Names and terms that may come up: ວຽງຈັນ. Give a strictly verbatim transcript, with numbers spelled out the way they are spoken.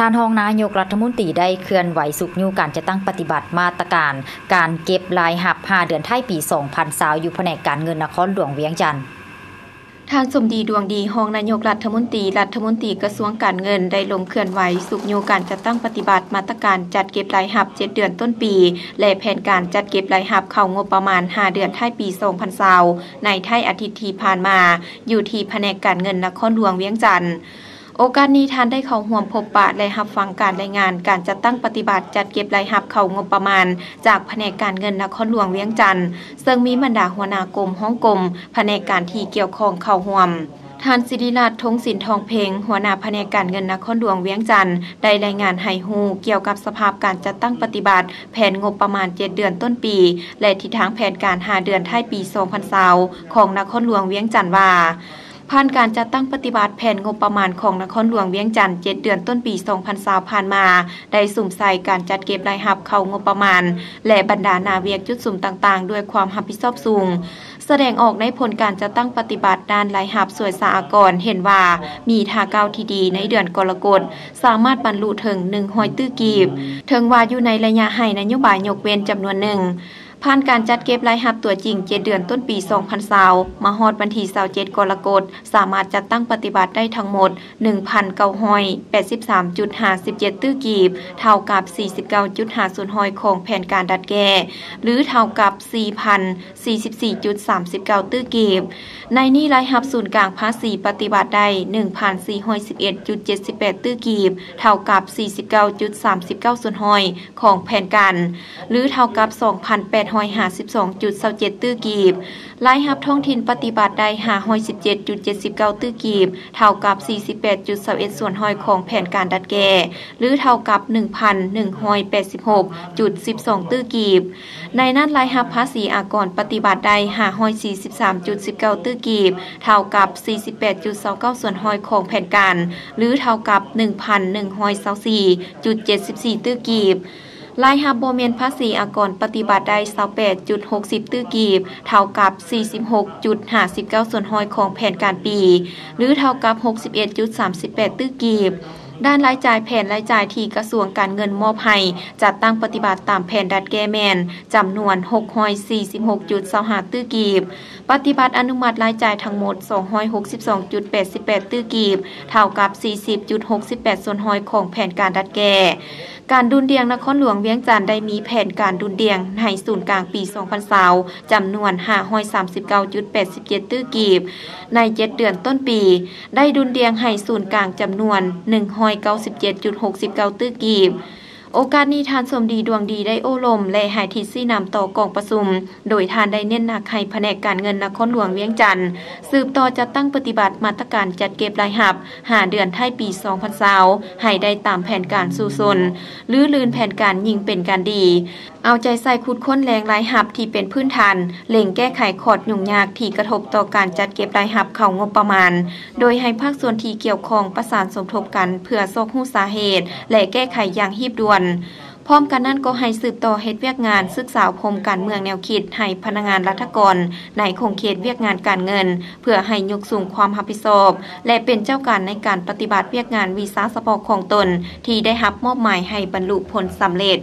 ท่านรองนายกรัฐมนตรีได้เคลื่อนไหวสุกยู่การจะตั้งปฏิบัติมาตรการการเก็บรายหับห้าเดือนท้ายปีสองพันยี่สิบอยู่แผนกการเงินนครหลวงเวียงจันทร์ท่านสมดีดวงดีรองนายกรัฐมนตรีรัฐมนตรีกระทรวงการเงินได้ลงเคลื่อนไหวสุกยู่การจัดตั้งปฏิบัติมาตรการจัดเก็บรายหับเจ็ดเดือนต้นปีและแผนการจัดเก็บรายหับเข้างบประมาณห้าเดือนท้ายปีสองพันยี่สิบในท้ายอาทิตย์ที่ผ่านมาอยู่ที่แผนกการเงินนครหลวงเวียงจันทร์โอกาสนี้ท่านได้เข้าห่วมพบปะและรับฟังการรายงานการจัดตั้งปฏิบัติจัดเก็บรายหับเข้างบประมาณจากแผนกการเงินนครหลวงเวียงจันทร์ซึ่งมีบรรดาหัวหน้ากรมห้องกรมแผนกการที่เกี่ยวข้องเข้าห่วมท่านศิริราช ทงศิลป์ทองเพลงหัวหน้าแผนกการเงินนครหลวงเวียงจันทร์ได้รายงานให้ฮู้เกี่ยวกับสภาพการจัดตั้งปฏิบัติแผนงบประมาณเจ็ดเดือนต้นปีและทิศทางแผนการห้าเดือนท้ายปีสองพันยี่สิบของนครหลวงเวียงจันทร์ว่าผ่านการจัดตั้งปฏิบัติแผนงบประมาณของนครหลวงเวียงจันทร์เจ็ดเดือนต้นปีสองพันยี่สิบผ่านมาได้สุ่มใส่การจัดเก็บรายหับเข้างบประมาณและบรรดานาเวียกจุดสุ่มต่างๆด้วยความรับผิดชอบสูงแสดงออกในผลการจัดตั้งปฏิบัติด้านรายหับส่วนสหกรณ์เห็นว่ามีท่าก้าวที่ดีในเดือนกรกฎาคมสามารถบรรลุถึงหนึ่งร้อยตื้อกีบถึงว่าอยู่ในระยะให้นโยบายยกเว้นจำนวนหนึ่งผ่านการจัดเก็บรายหับตัวจริงเจ็ดเดือนต้นปีสองพันยี่สิบมาฮอดวันที่ยี่สิบเจ็ดกรกฎาคมสามารถจัดตั้งปฏิบัติได้ทั้งหมด หนึ่งพันเก้าร้อยแปดสิบสามจุดห้าเจ็ด ตื้อกีบเท่ากับ สี่สิบเก้าจุดห้าศูนย์ ของแผนการดัดแก้หรือเท่ากับ สี่พันสี่สิบสี่จุดสามเก้า ตื้อกีบในนี้รายหับศูนย์กลางภาษีปฏิบัติได้ หนึ่งพันสี่ร้อยสิบเอ็ดจุดเจ็ดแปด ตื้อกีบเท่ากับ สี่สิบเก้าจุดสามเก้า ของแผนการหรือเท่ากับ สองพันแปดร้อยหนึ่งพันแปดร้อยห้าสิบสองจุดสองเจ็ด ตื้อกีบรายหับท้องถิ่นปฏิบัติได้ ห้าร้อยสิบเจ็ดจุดเจ็ดเก้า ตื้อกีบเท่ากับ สี่สิบแปดจุดหนึ่งเอ็ด ส่วนห้อยของแผนการดัดแก้หรือเท่ากับ หนึ่งพันหนึ่งร้อยแปดสิบหกจุดหนึ่งสอง ตื้อกีบในนั้นรายหับภาษีอากรปฏิบัติได้ ห้าร้อยสี่สิบสามจุดหนึ่งเก้า ตื้อกีบเท่ากับ สี่สิบแปดจุดสองเก้า ส่วนห้อยของแผนการหรือเท่ากับ หนึ่งพันหนึ่งร้อยยี่สิบสี่จุดเจ็ดสี่ ตื้อกีบรายหับบ่แม่นภาษีอากรปฏิบัติได้ ยี่สิบแปดจุดหกศูนย์ ตื้อกีบเท่ากับ สี่สิบหกจุดห้าเก้า ส่วนห้อยของแผนการปีหรือเท่ากับ หกสิบเอ็ดจุดสามแปด ตื้อกีบด้านรายจ่ายแผนรายจ่ายที่กระทรวงการเงินมอบให้จัดตั้งปฏิบัติตามแผนดัดแก้แมนจำนวน หกร้อยสี่สิบหกจุดสองห้า ตื้อกีบปฏิบัติอนุมัติรายจ่ายทั้งหมด สองร้อยหกสิบสองจุดแปดแปด ตื้อกีบเท่ากับ สี่สิบจุดหกแปด ส่วนห้อยของแผนการดัดแก้การดุลเดียงนครหลวงเวียงจันทร์ได้มีแผนการดุลเดียงในศูนย์กลางปีสองพันยี่สิบจำนวน ห้าร้อยสามสิบเก้าจุดแปดเจ็ด ตื้อกีบในเจ็ดเดือนต้นปีได้ดุลเดียงให้ศูนย์กลางจำนวน หนึ่งร้อยเก้าสิบเจ็ดจุดหกเก้า ตื้อกีบโอกาสนี้ท่านสมดีดวงดีได้โอ้ลมและให้ทิศชี้นำต่อกองประชุมโดยท่านได้เน้นหนักให้แผนกการเงินนครหลวงเวียงจันทร์สืบต่อจัดตั้งปฏิบัติมาตรการจัดเก็บรายหับห้าเดือนท้ายปีสองพันยี่สิบให้ได้ตามแผนการสู่ซนหรือลืนแผนการยิ่งเป็นการดีเอาใจใส่ขุดค้นแรงรายหับที่เป็นพื้นฐานเร่งแก้ไขขอดยุ่งยากที่กระทบต่อการจัดเก็บรายหับเข้างบประมาณโดยให้ภาคส่วนที่เกี่ยวข้องประสานสมทบกันเพื่อซอกหูสาเหตุและแก้ไขอย่างรีบด่วนพร้อมกันนั้นก็ให้สืบต่อเฮ็ดเวียกงานศึกษาพรมการเมืองแนวคิดให้พนักงานรัฐกรในคงเขตเวียกงานการเงินเพื่อให้ยกสูงความรับผิดชอบและเป็นเจ้าการในการปฏิบัติเวียกงานวีซ่าสปอร์ตของตนที่ได้รับมอบหมายให้บรรลุผลสำเร็จ